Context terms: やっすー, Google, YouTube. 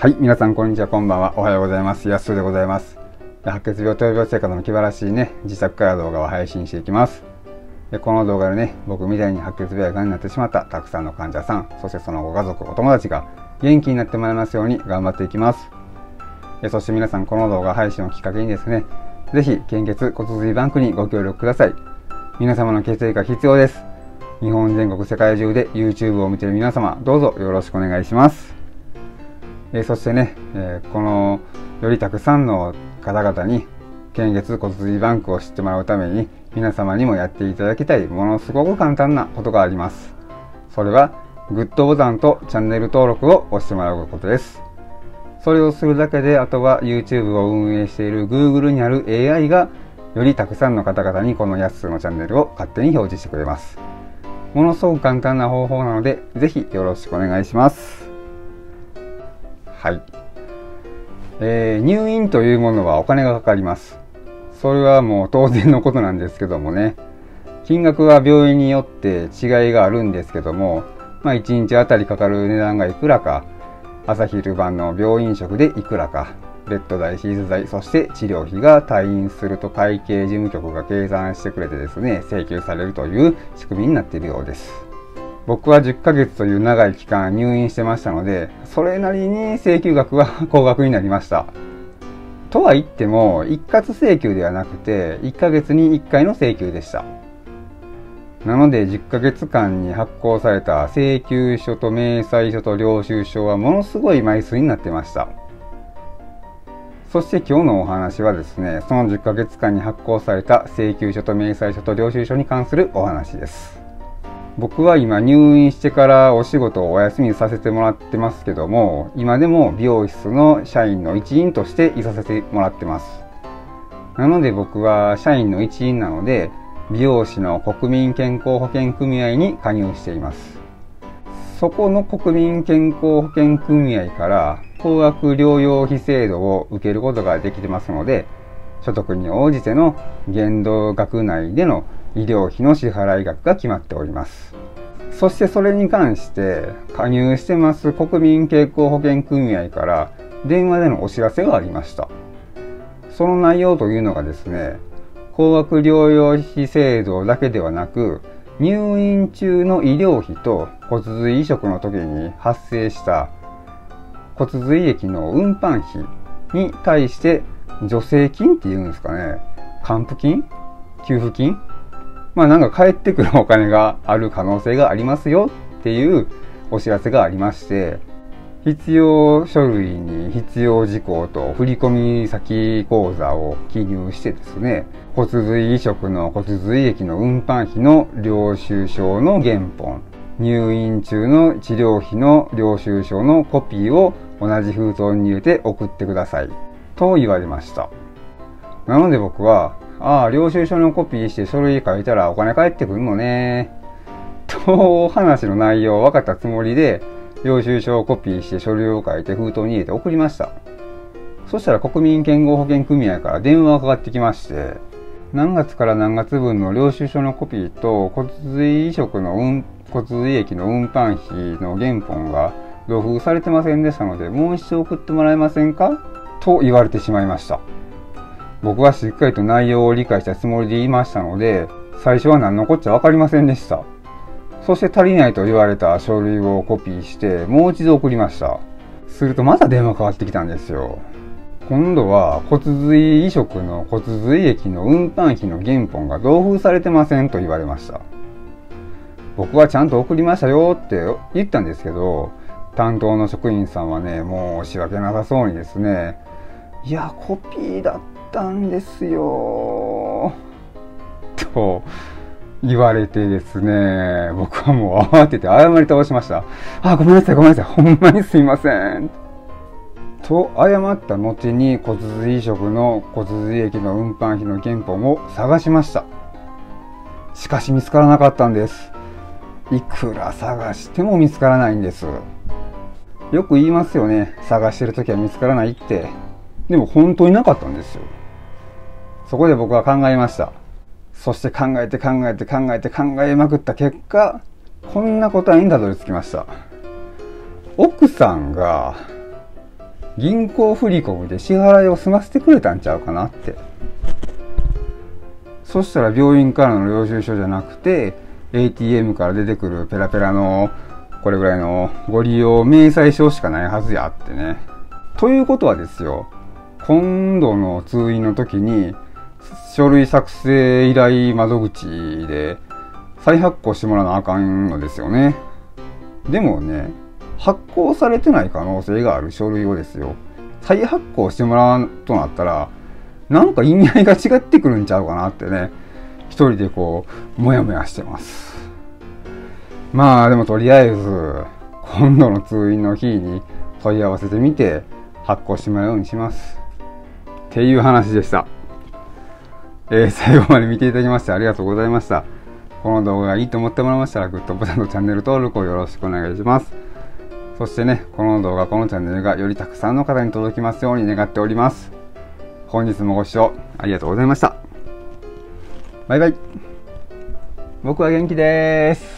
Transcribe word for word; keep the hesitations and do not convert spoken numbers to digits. はい、皆さんこんにちは、こんばんは、おはようございます。やっすーでございます。白血病闘病生活の気晴らしいね、自宅から動画を配信していきます。でこの動画でね、僕みたいに白血病やがんになってしまったたくさんの患者さん、そしてそのご家族、お友達が元気になってもらえますように頑張っていきます。そして皆さん、この動画配信をきっかけにですね、是非献血骨髄バンクにご協力ください。皆様の血液が必要です。日本全国世界中で YouTube を見ている皆様、どうぞよろしくお願いします。えー、そしてね、えー、このよりたくさんの方々に献血骨髄バンクを知ってもらうために、皆様にもやっていただきたいものすごく簡単なことがあります。それはグッドボタンとチャンネル登録を押してもらうことです。それをするだけで、あとは YouTube を運営している Google にある エーアイ がよりたくさんの方々にこのやっすーのチャンネルを勝手に表示してくれます。ものすごく簡単な方法なので、ぜひよろしくお願いします。はい、えー、入院というものはお金がかかります。それはもう当然のことなんですけどもね、金額は病院によって違いがあるんですけども、まあ、いちにちあたりかかる値段がいくらか、朝昼晩の病院食でいくらか、ベッド代、手術代、そして治療費が退院すると会計事務局が計算してくれてですね、請求されるという仕組みになっているようです。僕はじゅっかげつという長い期間入院してましたので、それなりに請求額は高額になりました。とは言っても一括請求ではなくて、いっかげつにいっかいの請求でした。なのでじゅっかげつかんに発行された請求書と明細書と領収書はものすごい枚数になってました。そして今日のお話はですね、そのじゅっかげつかんに発行された請求書と明細書と領収書に関するお話です。僕は今入院してからお仕事をお休みさせてもらってますけども、今でも美容室の社員の一員としていさせてもらってます。なので僕は社員の一員なので、美容師の国民健康保険組合に加入しています。そこの国民健康保険組合から高額療養費制度を受けることができてますので、所得に応じての限度額内での医療費の支払い額が決まっております。そしてそれに関して加入してます国民健康保険組合から電話でのお知らせがありました。その内容というのがですね、高額療養費制度だけではなく、入院中の移療費と骨髄移植の時に発生した骨髄液の運搬費に対して助成金っていうんですかね、還付金、給付金、まあなんか返ってくるお金がある可能性がありますよっていうお知らせがありまして、必要書類に必要事項と振込先口座を記入してですね、骨髄移植の骨髄液の運搬費の領収書の原本、入院中の治療費の領収書のコピーを同じ封筒に入れて送ってくださいと言われました。なので僕は、ああ、領収書のコピーして書類書いたらお金返ってくるのねと話の内容を分かったつもりで、領収書をコピーして書類を書いて封筒に入れて送りました。そしたら国民健康保険組合から電話がかかってきまして、何月から何月分の領収書のコピーと骨髄移植の運骨髄液の運搬費の原本が同封されてませんでしたので、もう一度送ってもらえませんかと言われてしまいました。僕はしっかりと内容を理解したつもりで言いましたので、最初は何のこっちゃ分かりませんでした。そして足りないと言われた書類をコピーしてもう一度送りました。するとまた電話かかってきたんですよ。今度は骨髄移植の骨髄液の運搬費の原本が同封されてませんと言われました。僕はちゃんと送りましたよって言ったんですけど、担当の職員さんはね、もう仕訳なさそうにですね、いやコピーだってたんですよと言われてですね、僕はもう慌てて謝り倒しました。あ、ごめんなさいごめんなさい、ほんまにすいませんと謝った後に、骨髄移植の骨髄液の運搬費の原本を探しました。しかし見つからなかったんです。いくら探しても見つからないんです。よく言いますよね、探してる時は見つからないって。でも本当になかったんですよ。そこで僕は考えました。そして考えて考えて考えて考えまくった結果、こんな答えにたどり着きました。奥さんが銀行振り込みで支払いを済ませてくれたんちゃうかなって。そしたら病院からの領収書じゃなくて エーティーエム から出てくるペラペラのこれぐらいのご利用明細書しかないはずやってね。ということはですよ、今度の通院の時に書類作成依頼窓口で再発行してもらわなあかんのですよね。でもね、発行されてない可能性がある書類をですよ、再発行してもらわんとなったら、なんか意味合いが違ってくるんちゃうかなってね、一人でこうモヤモヤしてます。まあでもとりあえず今度の通院の日に問い合わせてみて発行してもらうようにしますっていう話でした。えー、最後まで見ていただきましてありがとうございました。この動画がいいと思ってもらいましたらグッドボタンとチャンネル登録をよろしくお願いします。そしてね、この動画、このチャンネルがよりたくさんの方に届きますように願っております。本日もご視聴ありがとうございました。バイバイ。僕は元気でーす。